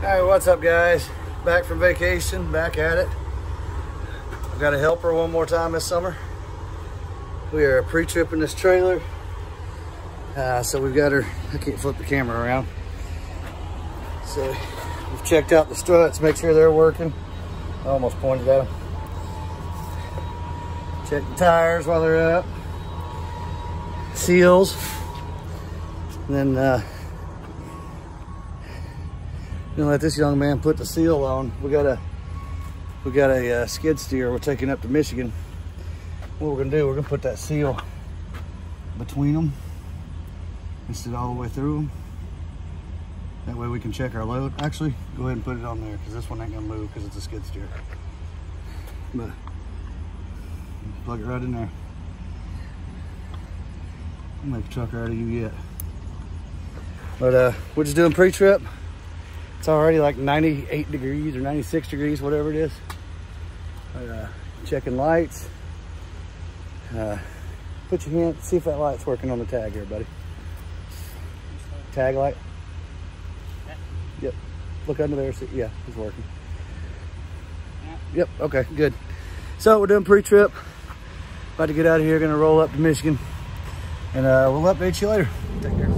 Hey, what's up guys? Back from vacation, back at it. I've got a helper one more time this summer. We are pre-tripping this trailer. So we've got her, I can't flip the camera around. So we've checked out the struts, make sure they're working. I almost pointed at them. Check the tires while they're up. Seals. And then gonna let this young man put the seal on. We got a skid steer we're taking up to Michigan. What we're gonna do, we're gonna put that seal between them and sit all the way through them. That way we can check our load. Actually, go ahead and put it on there because this one ain't gonna move because it's a skid steer. But plug it right in there. Don't make a trucker out of you yet. But we're just doing pre-trip. It's already like 98 degrees or 96 degrees, whatever it is. Checking lights. Put your hand, see if that light's working on the tag here, buddy. Tag light. Yep. Look under there. See, yeah, it's working. Yep. Okay. Good. So we're doing pre-trip. About to get out of here. Going to roll up to Michigan, and we'll update you later. Take care.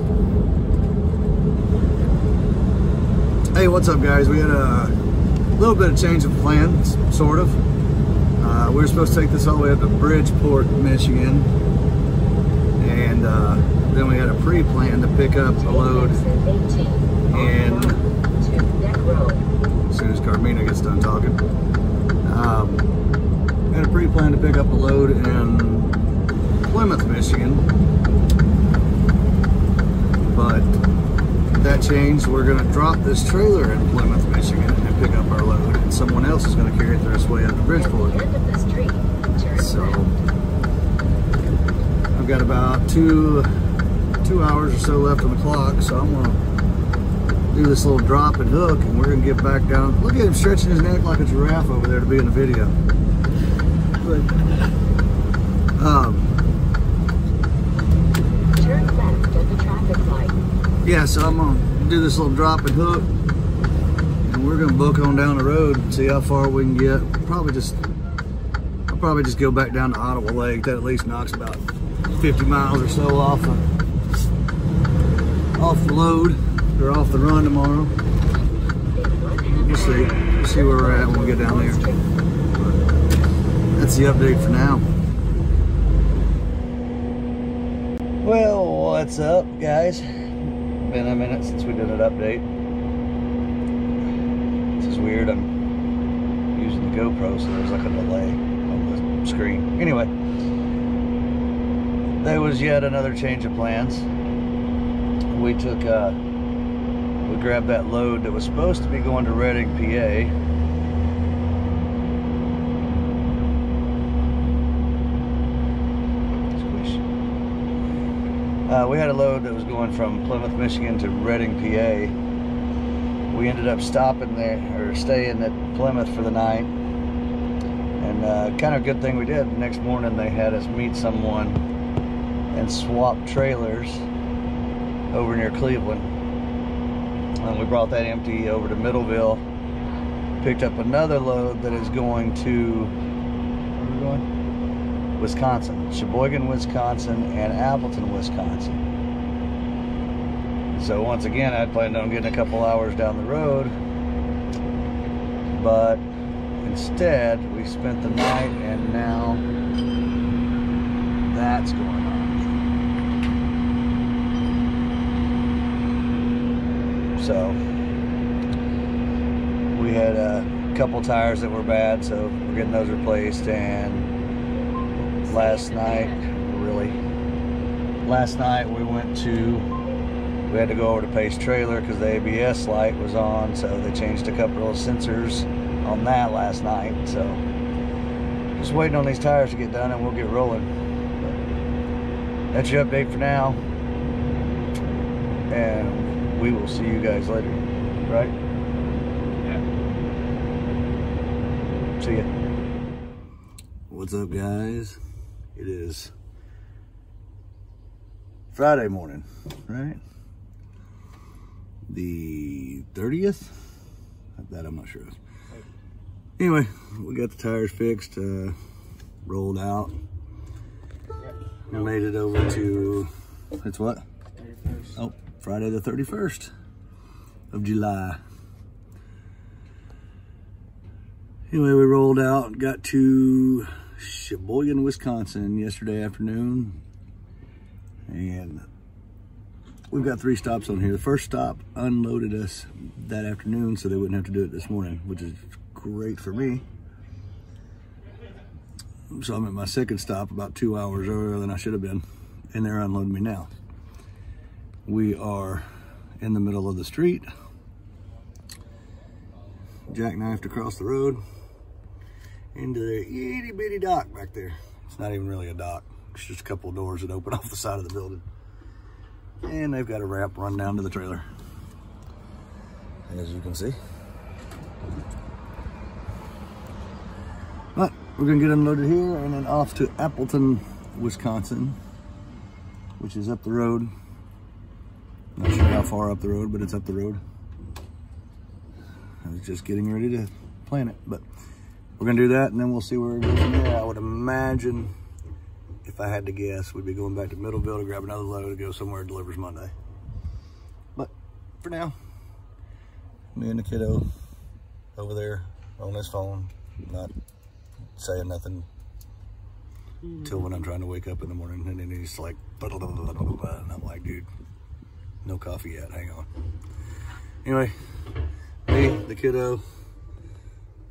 Hey, what's up guys? We had a little bit of change of plans, sort of. We were supposed to take this all the way up to Bridgeport, Michigan. And then we had a pre-plan to pick up a load. And as soon as Carmina gets done talking. Had a pre-plan to pick up a load in Plymouth, Michigan. But that changed. We're going to drop this trailer in Plymouth, Michigan and pick up our load, and someone else is going to carry it the rest way up to Bridgeport. So I've got about two hours or so left on the clock, so I'm going to do this little drop and hook, and we're going to get back down. Look at him stretching his neck like a giraffe over there to be in the video. But, turn left at the traffic light. Yeah, so I'm gonna do this little drop and hook, and we're gonna book on down the road and see how far we can get. I'll probably just go back down to Ottawa Lake. That at least knocks about 50 miles or so off the load or off the run tomorrow. We'll see where we're at when we get down there. But that's the update for now. Well, what's up, guys? Been a minute since we did an update. This is weird. I'm using the GoPro, so there's like a delay on the screen. Anyway, there was yet another change of plans. We took, we grabbed that load that was supposed to be going to Reading, PA. We had a load that was going from Plymouth, Michigan to Reading, PA. We ended up stopping there, or staying at Plymouth for the night. And kind of a good thing we did. The next morning they had us meet someone and swap trailers over near Cleveland. And we brought that empty over to Middleville. Picked up another load that is going to, where are we going? Wisconsin, Sheboygan, Wisconsin, and Appleton, Wisconsin. So once again, I planned on getting a couple hours down the road, but instead we spent the night, and now that's going on. So we had a couple tires that were bad, so we're getting those replaced. And last night we had to go over to Pace trailer because the ABS light was on, so they changed a couple of sensors on that last night. So just waiting on these tires to get done and we'll get rolling. But that's your update for now, and we will see you guys later, right? Yeah. See ya. What's up guys? It is Friday morning, right? The 30th? That I'm not sure of. Anyway, we got the tires fixed, rolled out. We made it over to, it's what? 31st. Oh, Friday the 31st of July. Anyway, we rolled out, got to Sheboygan, Wisconsin yesterday afternoon. And we've got 3 stops on here. The first stop unloaded us that afternoon so they wouldn't have to do it this morning, which is great for me. So I'm at my second stop about 2 hours earlier than I should have been, and they're unloading me now. We are in the middle of the street, jackknifed across the road into the itty bitty dock back there. It's not even really a dock. It's just a couple of doors that open off the side of the building. And they've got a ramp run down to the trailer, as you can see. But we're gonna get unloaded here and then off to Appleton, Wisconsin, which is up the road. Not sure how far up the road, but it's up the road. I was just getting ready to plan it, but we're gonna do that and then we'll see where it goes from there. I would imagine, if I had to guess, we'd be going back to Middleville to grab another load to go somewhere it delivers Monday. But for now, me and the kiddo over there on his phone, not saying nothing till when I'm trying to wake up in the morning, and then he's like, blah, blah, blah, blah, blah, and I'm like, dude, no coffee yet, hang on. Anyway, me, the kiddo,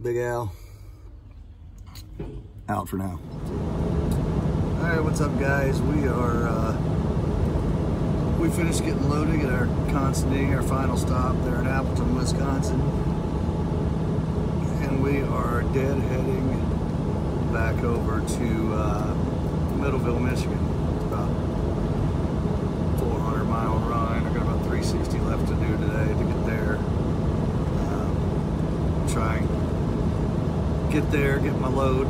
Big Al, out for now. All right, what's up, guys? We are, we finished getting loaded at our Constantine, our final stop there in Appleton, Wisconsin. And we are deadheading back over to Middleville, Michigan. It's about a 400-mile run. I've got about 360 left to do today to get there. Try and get there, get my load,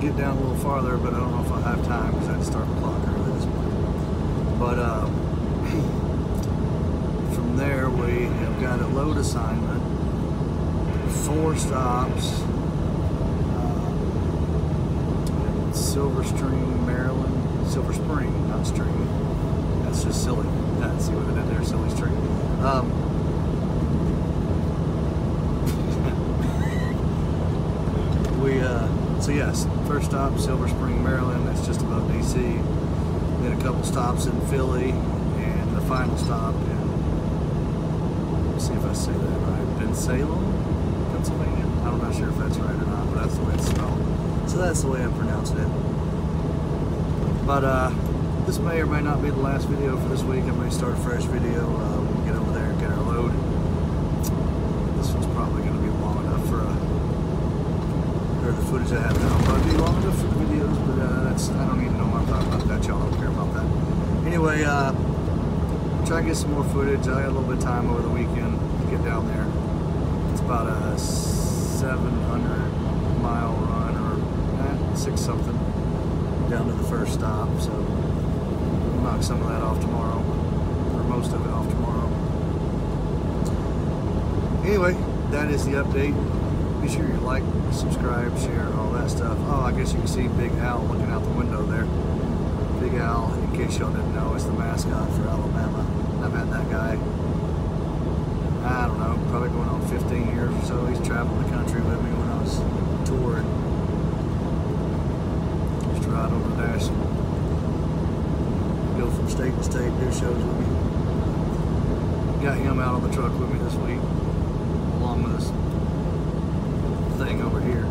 get down a little farther, but I don't know if I'll have time because I had to start the clock early this morning. But from there, we have got a load assignment, 4 stops. Silver Spring, Maryland. Silver Spring, not string. That's just silly. That's, see what I did there, silly string. So yes, first stop, Silver Spring, Maryland. That's just above DC. Then a couple stops in Philly, and the final stop in, let's see if I say that right, in Salem, Pennsylvania. I'm not sure if that's right or not, but that's the way it's spelled. So that's the way I pronounce it. But this may or may not be the last video for this week. I may start a fresh video when we get over there and get our load. This one's probably going to be long enough for, or the footage I have now will probably be long enough for the videos, but that's, I don't even know what I'm talking about that. Y'all don't care about that. Anyway, try to get some more footage. I got a little bit of time over the weekend to get down there. It's about a 700-mile run. 6 something down to the first stop, so we'll knock some of that off tomorrow, or most of it off tomorrow. Anyway, that is the update. Be sure you like, subscribe, share, all that stuff. Oh, I guess you can see Big Al looking out the window there. Big Al, in case y'all didn't know, is the mascot for Alabama. I've had that guy, I don't know, probably going on 15 years or so. He's traveled the country with me when I was touring. Ride on the dash, go from state to state, do shows with me. Got him out on the truck with me this week, along with this thing over here.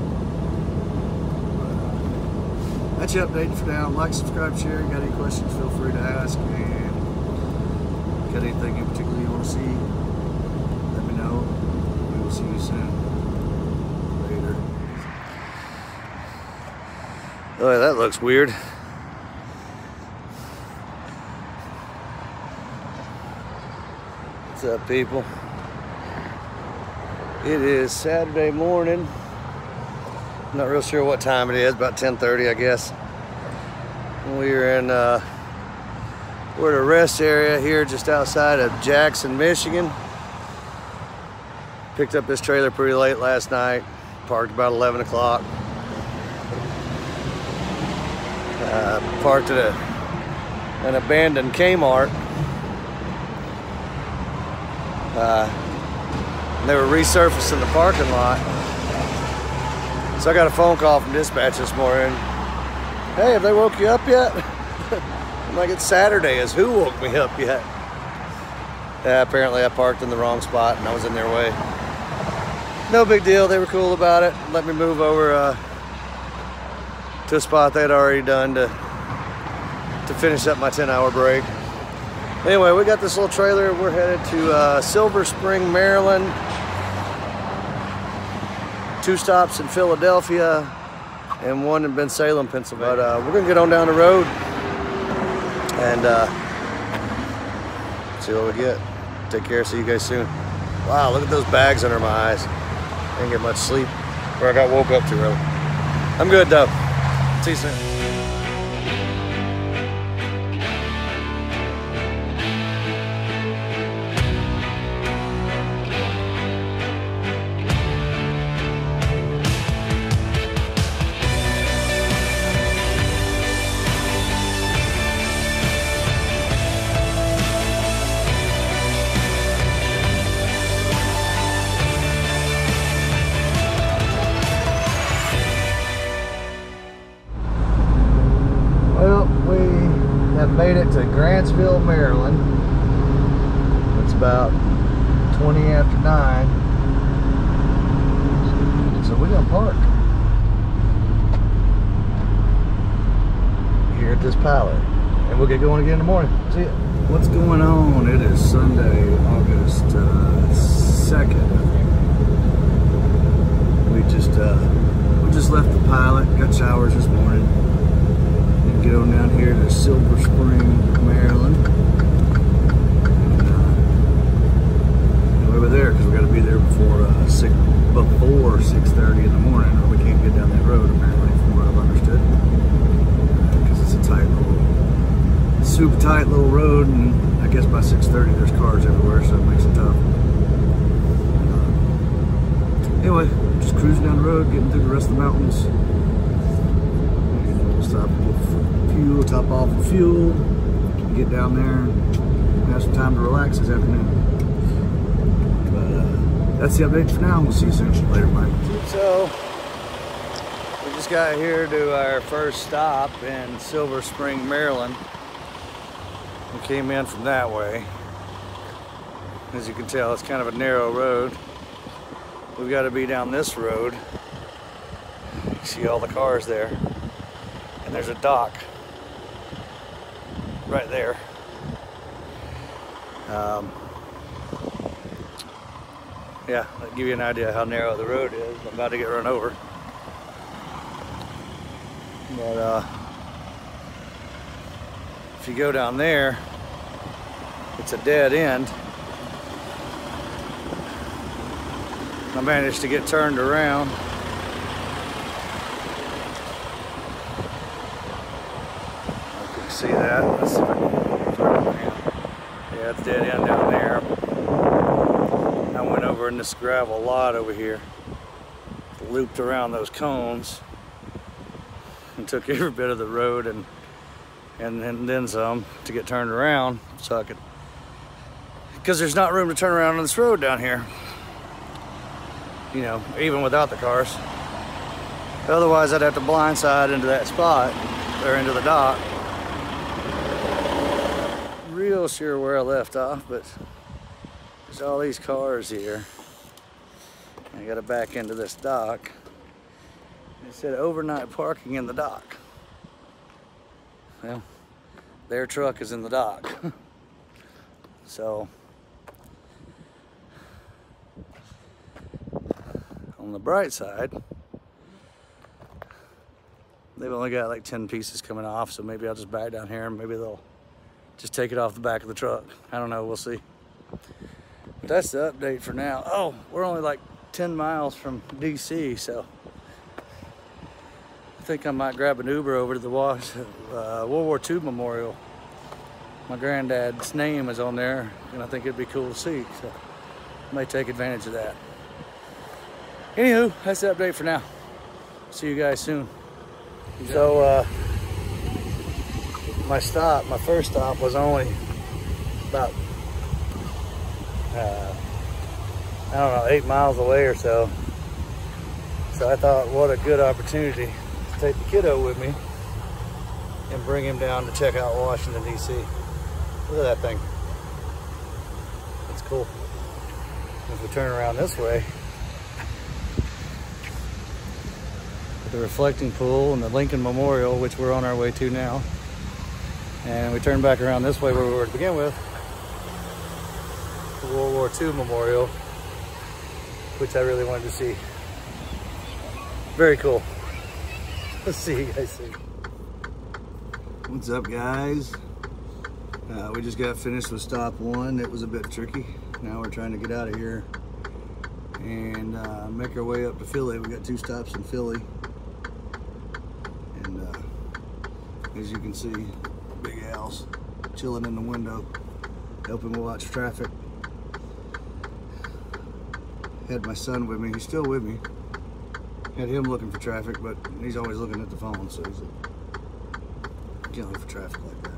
But that's your update for now. Like, subscribe, share. Got any questions, feel free to ask. And got anything in particular you want to see, let me know. We will see you soon. Oh, that looks weird. What's up, people? It is Saturday morning. I'm not real sure what time it is, about 10:30, I guess. We're in we're at a rest area here just outside of Jackson, Michigan. Picked up this trailer pretty late last night. Parked about 11 o'clock. Parked at an abandoned Kmart. They were resurfacing the parking lot. So I got a phone call from dispatch this morning. Hey, have they woke you up yet? I'm like, it's Saturday, is who woke me up yet? Yeah, apparently I parked in the wrong spot and I was in their way. No big deal, they were cool about it. Let me move over to a spot they'd already done to finish up my 10-hour break. Anyway, we got this little trailer. We're headed to Silver Spring, Maryland. 2 stops in Philadelphia and 1 in Salem, Pennsylvania. But we're gonna get on down the road and see what we get. Take care, see you guys soon. Wow, look at those bags under my eyes. Didn't get much sleep, or I got woke up too early. I'm good though, see you soon. Made it to Grantsville, Maryland. It's about 20 after 9. So we're gonna park here at this pilot. And we'll get going again in the morning. See ya. What's going on? It is Sunday, August 2nd. We just left the pilot, got showers this morning. Get on down here to Silver Spring, Maryland. And over there, because we got to be there before 6:30 in the morning, or we can't get down that road apparently, from what I've understood. Because it's a super tight little road, and I guess by 6:30 there's cars everywhere, so it makes it tough. Anyway, just cruising down the road, getting through the rest of the mountains. Stop with fuel, top off the fuel, get down there, and have some time to relax this afternoon. But that's the update for now. We'll see you soon. Later, Mike. So, we just got here to our first stop in Silver Spring, Maryland. We came in from that way. As you can tell, it's kind of a narrow road. We've got to be down this road. You see all the cars there. And there's a dock right there. Yeah, that'll give you an idea how narrow the road is. I'm about to get run over. But if you go down there, it's a dead end. I managed to get turned around. See that? Let's see if I can turn around. Yeah, it's dead end down there. I went over in this gravel lot over here, looped around those cones, and took every bit of the road and then some to get turned around so I could, because there's not room to turn around on this road down here. You know, even without the cars. Otherwise, I'd have to blindside into that spot or into the dock. Real sure where I left off, but there's all these cars here. I gotta back into this dock. It said overnight parking in the dock. Well, their truck is in the dock. So, on the bright side, they've only got like 10 pieces coming off, so maybe I'll just back down here and maybe they'll just take it off the back of the truck. I don't know, we'll see. But that's the update for now. Oh, we're only like 10 miles from DC, so I think I might grab an Uber over to the World War II Memorial. My granddad's name is on there, and I think it'd be cool to see, so I may take advantage of that. Anywho, that's the update for now. See you guys soon. So my first stop was only about I don't know, 8 miles away or so. So I thought, what a good opportunity to take the kiddo with me and bring him down to check out Washington, D.C. Look at that thing. That's cool. If we turn around this way, the reflecting pool and the Lincoln Memorial, which we're on our way to now. And we turn back around this way where we were to begin with, the World War II Memorial, which I really wanted to see. Very cool. Let's see you guys soon. What's up, guys? We just got finished with stop one. It was a bit tricky. Now we're trying to get out of here and make our way up to Philly. We got 2 stops in Philly. And as you can see, Big Al's chilling in the window, helping me watch traffic. Had my son with me, he's still with me. Had him looking for traffic, but he's always looking at the phone, so he's like, can't look for traffic like that.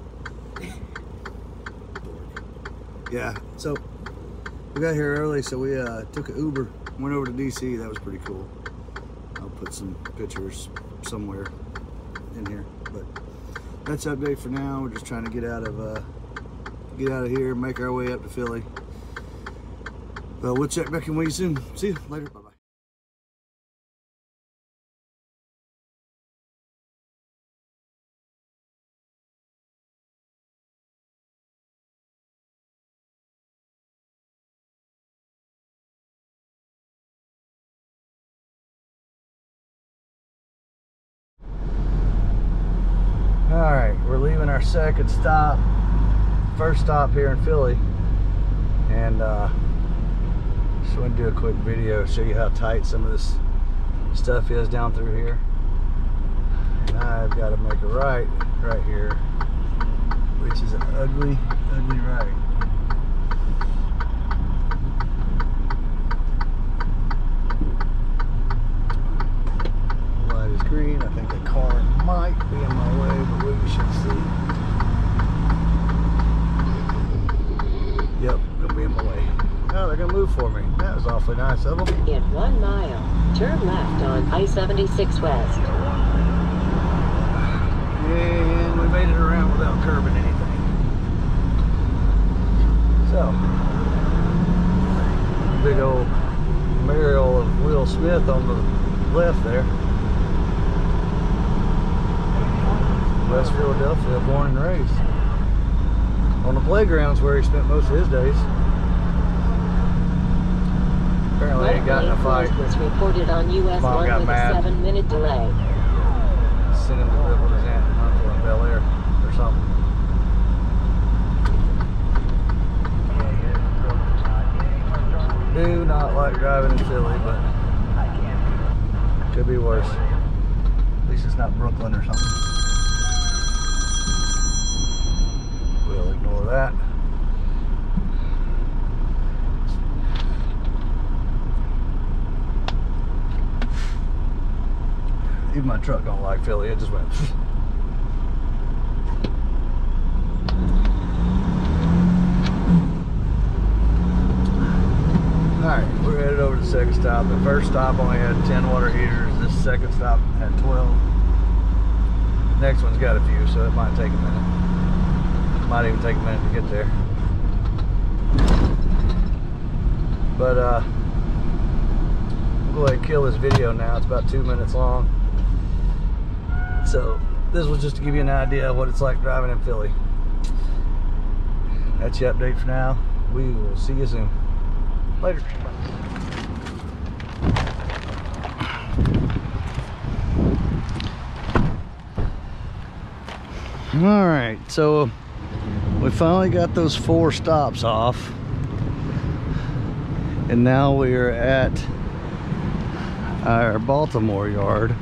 Yeah, so we got here early, so we took an Uber, went over to DC. That was pretty cool. I'll put some pictures somewhere in here, but that's the update for now. We're just trying to get out of here, make our way up to Philly. But we'll check back in with you soon. See you later. Bye-bye. All right, we're leaving our second stop. First stop here in Philly. And just want to do a quick video, show you how tight some of this stuff is down through here. And I've got to make a right, right here, which is an ugly, ugly right. The light is green. I think a car might be in my way, but we should see. Yep, it'll be in my way. Oh, they're gonna move for me. That was awfully nice of them. In 1 mile, turn left on I-76 West. And we made it around without curbing anything. So, big old mural of Will Smith on the left there. West Philadelphia, born and raised. On the playgrounds where he spent most of his days. Apparently he got in a fight. Was reported on US Mom 1 got with mad. A 7-minute delay. Sent him to live with his aunt and uncle in Bel Air or something. Do not like driving in Philly, but could be worse. At least it's not Brooklyn or something. We'll ignore that. Even my truck don't like Philly, it just went. Alright, we're headed over to the second stop. The first stop only had 10 water heaters. This second stop had 12. Next one's got a few, so it might take a minute. Might even take a minute to get there. But we'll go ahead and kill this video now. It's about 2 minutes long. So this was just to give you an idea of what it's like driving in Philly. That's the update for now. We will see you soon. Later. All right, so we finally got those 4 stops off. And now we are at our Baltimore yard.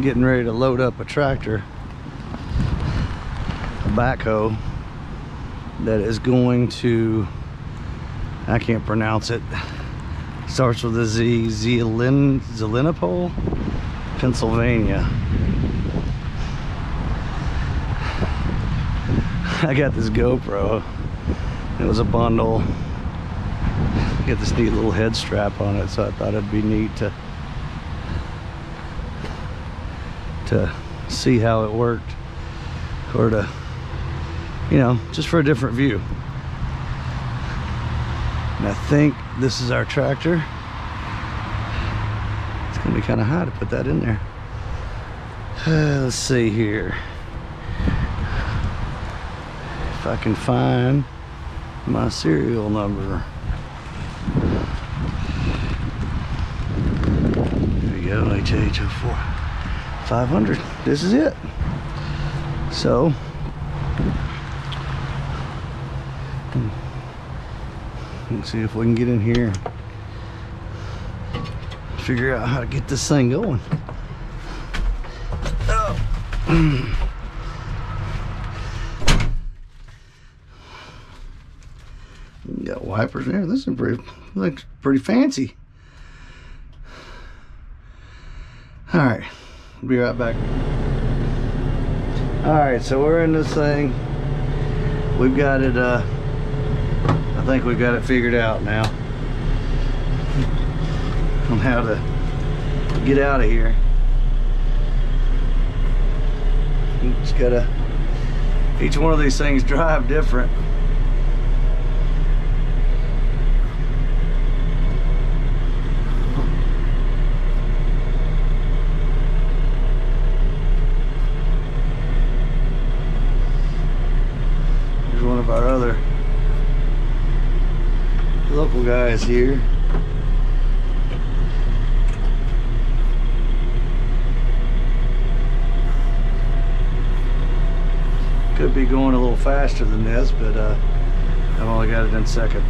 Getting ready to load up a tractor, a backhoe that is going to I can't pronounce it. Starts with a Z. Zelienople, Pennsylvania. I got this GoPro. It was a bundle. Got this neat little head strap on it, so I thought it'd be neat to see how it worked, or to, you know, just for a different view. And I think this is our tractor. It's gonna be kind of high to put that in there. Let's see here if I can find my serial number. There we go, HH04 500. This is it. So let's see if we can get in here, figure out how to get this thing going. Oh. Got wipers in there. This is pretty, looks pretty fancy. All right, we'll be right back. All right, so we're in this thing. We've got it. I think we've got it figured out now on how to get out of here. You just gotta. Each one of these things drive different. Our other local guys here. Could be going a little faster than this, but I've only got it in second.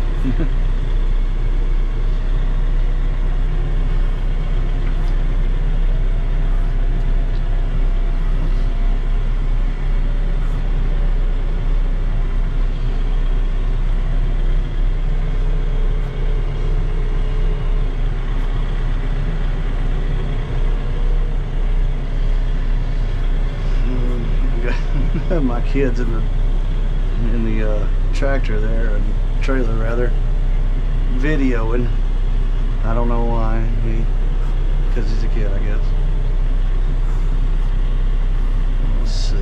My kids in the tractor there, and trailer rather, videoing. I don't know why, because he's a kid, I guess. Let's see.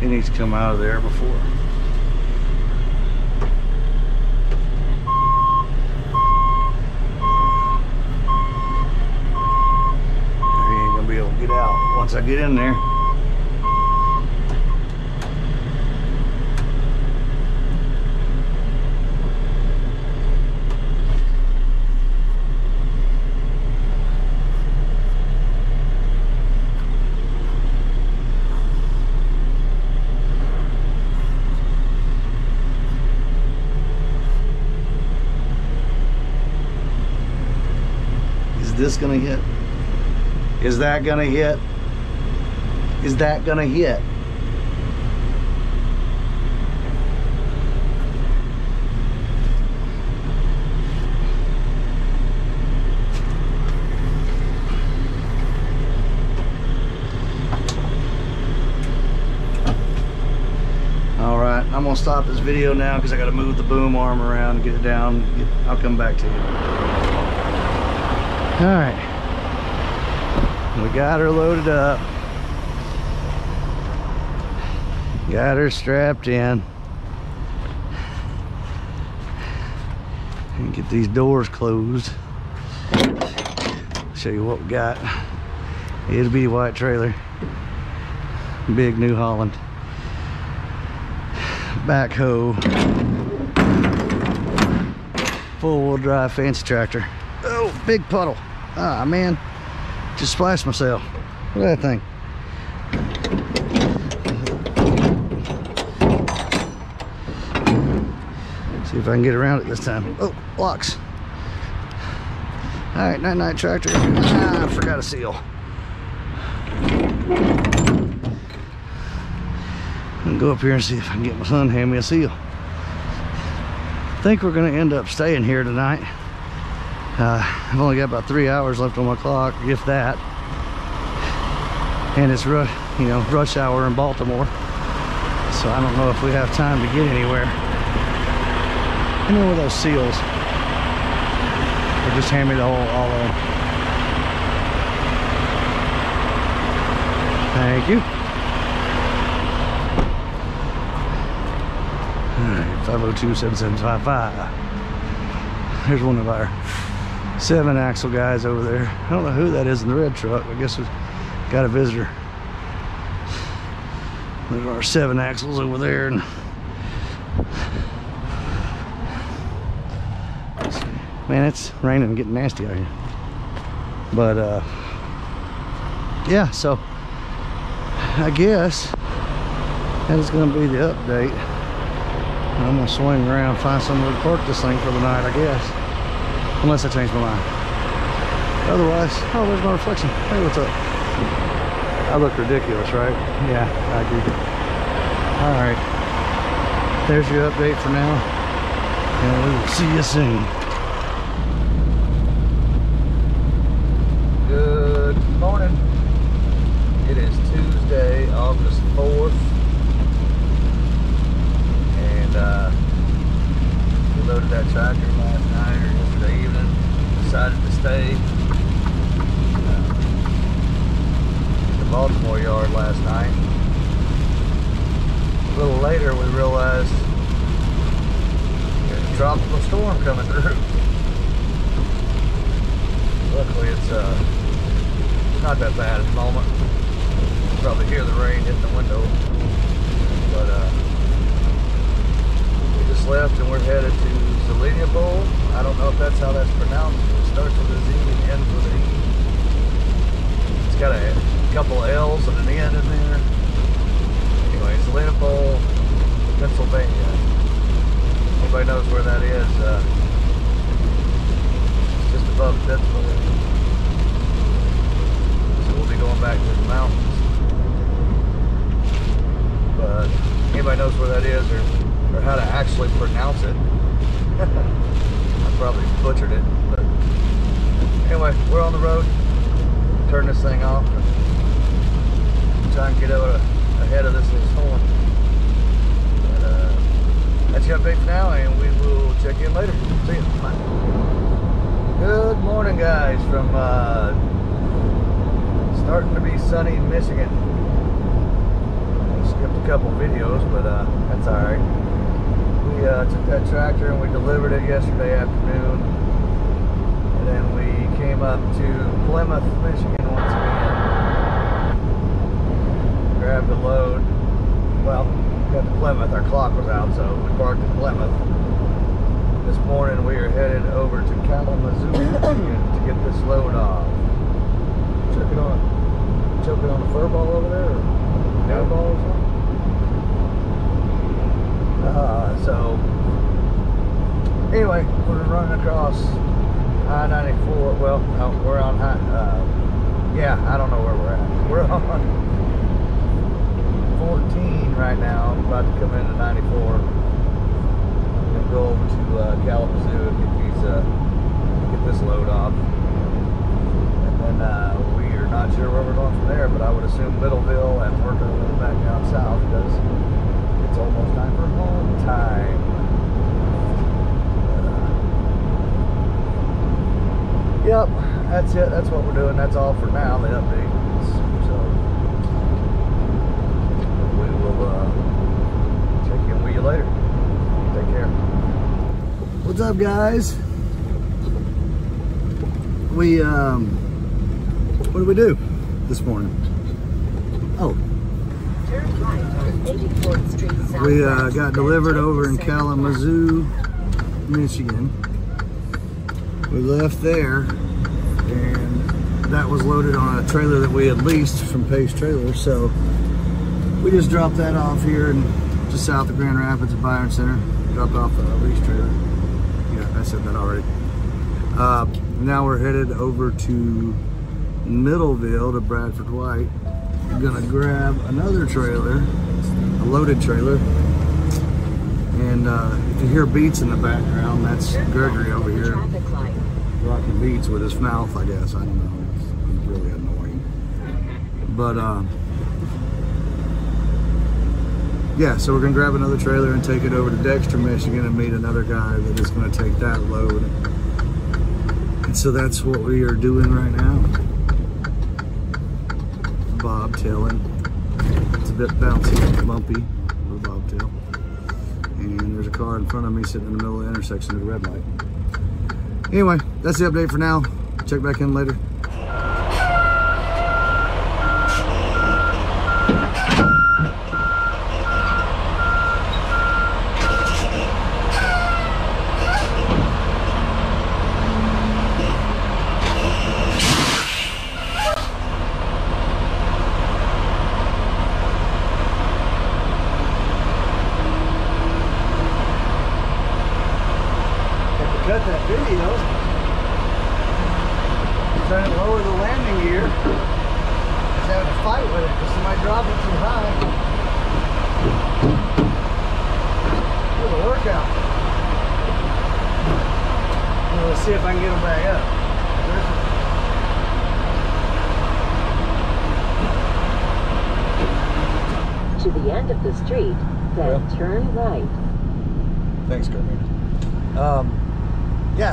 He needs to come out of there before. Once I get in there. Is this gonna hit? Is that gonna hit? Is that gonna hit? All right, I'm gonna stop this video now because I gotta move the boom arm around, get it down. I'll come back to you. All right, we got her loaded up. Got her strapped in. And get these doors closed. Show you what we got. It'll be a white trailer. Big New Holland. Backhoe. Four-wheel drive fancy tractor. Oh, big puddle. Ah, man. Just splashed myself. Look at that thing. See if I can get around it this time. Oh, locks. All right, night-night tractor. Ah, I forgot a seal. I'm gonna go up here and see if I can get my son to hand me a seal. I think we're gonna end up staying here tonight. I've only got about 3 hours left on my clock, if that. And it's rush hour in Baltimore, so I don't know if we have time to get anywhere. And then with those seals, just hand me the whole all of them. Thank you. All right, 502-7755. Here's one of our 7-axle guys over there. I don't know who that is in the red truck. I guess we've got a visitor. There's our 7-axles over there. And man, it's raining and getting nasty out here. But yeah, so I guess that is gonna be the update. I'm gonna swing around and find somewhere to park this thing for the night, I guess. Unless I change my mind. Otherwise, oh, there's my reflection. Hey, what's up? I look ridiculous, right? Yeah, I do. All right, there's your update for now. And we will see you soon. August 4th, and we loaded that tractor last night or yesterday evening, decided to stay at the Baltimore yard last night. A little later we realized there's a tropical storm coming through. Luckily it's not that bad at the moment. Probably hear the rain hitting the window, but we just left and we're headed to Zelienople. I don't know if that's how that's pronounced. It starts with a Z and ends with an E. It's got a couple of L's and an N in there. Anyway, Zelienople, Pennsylvania. If anybody knows where that is, it's just above Pittsburgh. So we'll be going back to the mountains. But anybody knows where that is or how to actually pronounce it. I probably butchered it. But anyway, we're on the road. Turn this thing off. Try and get out ahead of this storm. But that's your update for now, and we will check in later. See you. Bye. Good morning, guys, from starting to be sunny Michigan. A couple videos, but that's all right. We took that tractor and we delivered it yesterday afternoon, and then we came up to Plymouth, Michigan once again, grabbed a load. Well, got to Plymouth, our clock was out, so we parked in Plymouth. This morning we are headed over to Kalamazoo Michigan to get this load off. Choking on a fur ball over there, or no ball or something? So anyway, we're running across I-94. Well, no, we're on I don't know where we're at. We're on 14 right now. I'm about to come into 94 and go over to Kalamazoo and get this load off. And then we are not sure where we're going from there, but I would assume Middleville and work our way back down south because it's almost time for home time. Yep, that's it. That's what we're doing. That's all for now. The update. So we will check in with you later. Take care. What's up, guys? We what did we do this morning? Oh. We got delivered over in Kalamazoo, Michigan. We left there, and that was loaded on a trailer that we had leased from Pace Trailer. So we just dropped that off here, and just south of Grand Rapids at Byron Center. Dropped off the lease trailer. Yeah, I said that already. Now we're headed over to Middleville to Bradford White. gonna grab another trailer, a loaded trailer, and if you hear beats in the background, that's Gregory over here rocking beats with his mouth, I guess. I don't know, it's really annoying. But yeah, so we're gonna grab another trailer and take it over to Dexter, Michigan, and meet another guy that is gonna take that load. And so that's what we are doing right now. Bobtailing. It's a bit bouncy, bumpy, little bobtail. And there's a car in front of me sitting in the middle of the intersection at a red light. Anyway, that's the update for now. Check back in later.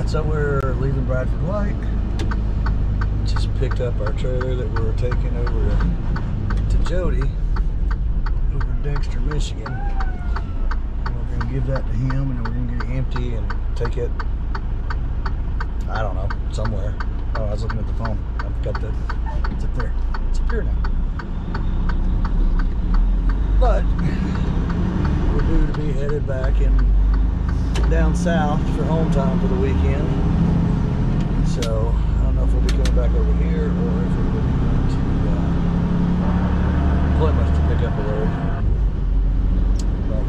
So we're leaving Bradford White. Just picked up our trailer that we were taking over to Jody over in Dexter, Michigan. And we're gonna give that to him, and we're gonna get it empty and take it, I don't know, somewhere. Oh, I was looking at the phone. I've got that. It's up there. It's up here now. But we're due to be headed back in down south for hometown for the weekend, so I don't know if we'll be coming back over here or if we'll be going to Plymouth to pick up a load. But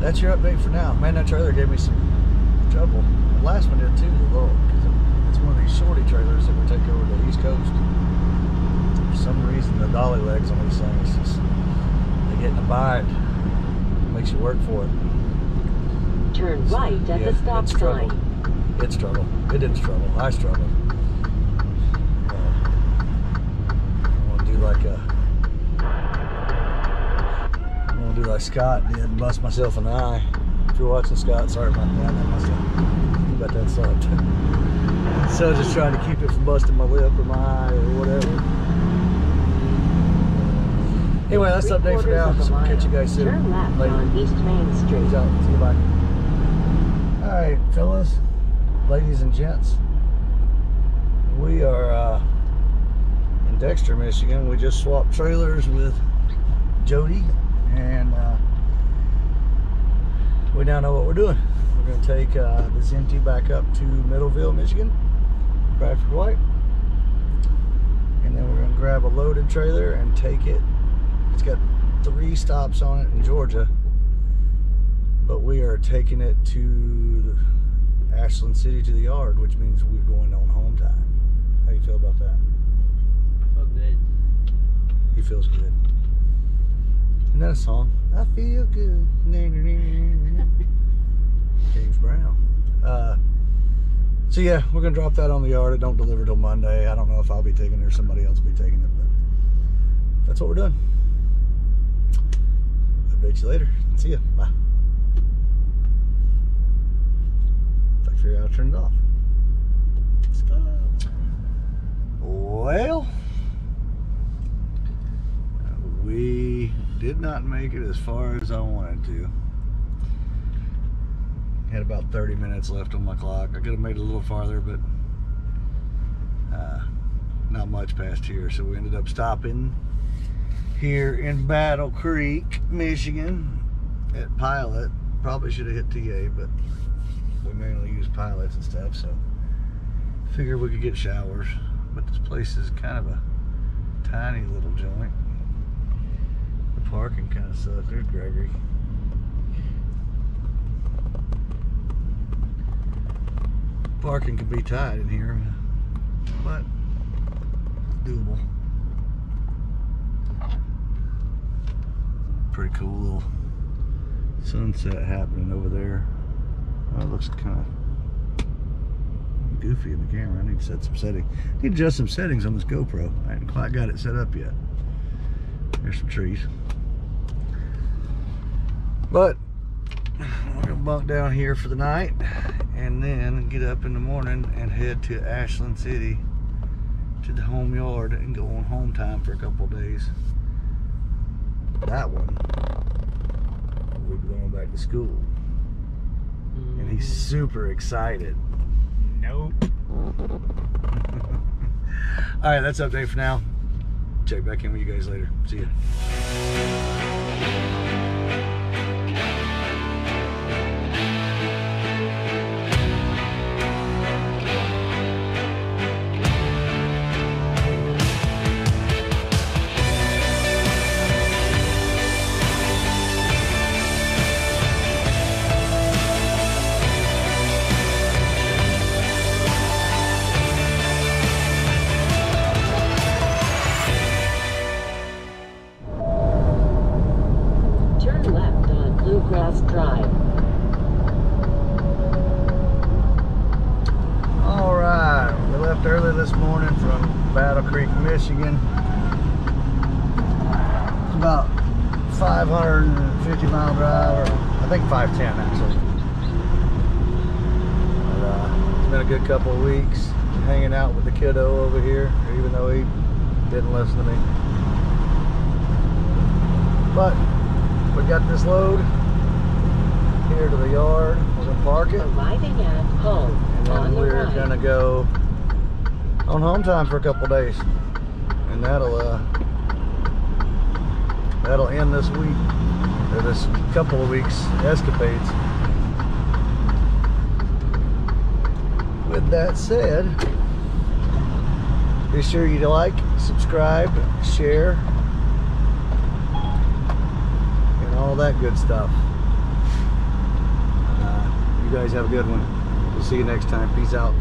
that's your update for now. Man, that trailer gave me some trouble. The last one did too, the Lord, because it's one of these shorty trailers that we take over to the East Coast. For some reason, the dolly legs on these things, just, they get in a bite. Makes you work for it. Turn right at the stop sign. It struggled. It didn't struggle. I struggled. I'm gonna do like Scott did and bust myself in the eye. If you're watching, Scott, sorry about that. That sucked. So just trying to keep it from busting my lip or my eye or whatever. Anyway, that's the update for now. So we'll catch you guys soon. Turn left on East Main Street. See you. Bye. Alright, fellas, ladies and gents, we are in Dexter, Michigan. We just swapped trailers with Jody, and we now know what we're doing. We're going to take this empty back up to Middleville, Michigan, Bradford White, and then we're going to grab a loaded trailer and take it. It's got 3 stops on it in Georgia, but we are taking it to Ashland City to the yard, which means we're going on home time. How you feel about that? I feel good. He feels good. Isn't that a song? I feel good. James Brown. So yeah, we're gonna drop that on the yard. It don't deliver till Monday. I don't know if I'll be taking it or somebody else will be taking it, but that's what we're doing. I'll update you later. See ya. Bye. I turned off. Stop. Well, we did not make it as far as I wanted to. Had about 30 minutes left on my clock. I could have made it a little farther, but not much past here. So we ended up stopping here in Battle Creek, Michigan at Pilot. Probably should have hit TA, but we mainly use Pilots and stuff, so figured we could get showers. But this place is kind of a tiny little joint. The parking kind of sucks. There's Gregory. Parking can be tight in here, but doable. pretty cool little sunset happening over there. Oh, it looks kind of goofy in the camera. I need to set some settings. I need to adjust some settings on this GoPro. I haven't quite got it set up yet. There's some trees. But we're gonna bunk down here for the night and then get up in the morning and head to Ashland City to the home yard and go on home time for a couple days. That one, we're going back to school. And he's super excited. Nope. Alright, that's update for now. Check back in with you guys later. See ya. Battle Creek, Michigan. It's about 550 mile drive, or I think 510 actually. But, it's been a good couple of weeks hanging out with the kiddo over here, even though he didn't listen to me. But we got this load here to the yard. We're gonna park it. Arriving at home. And then we're gonna go on home time for a couple days, and that'll end this week, or this couple of weeks escapades. With that said, be sure you like, subscribe, share, and all that good stuff. You guys have a good one. We'll see you next time. Peace out.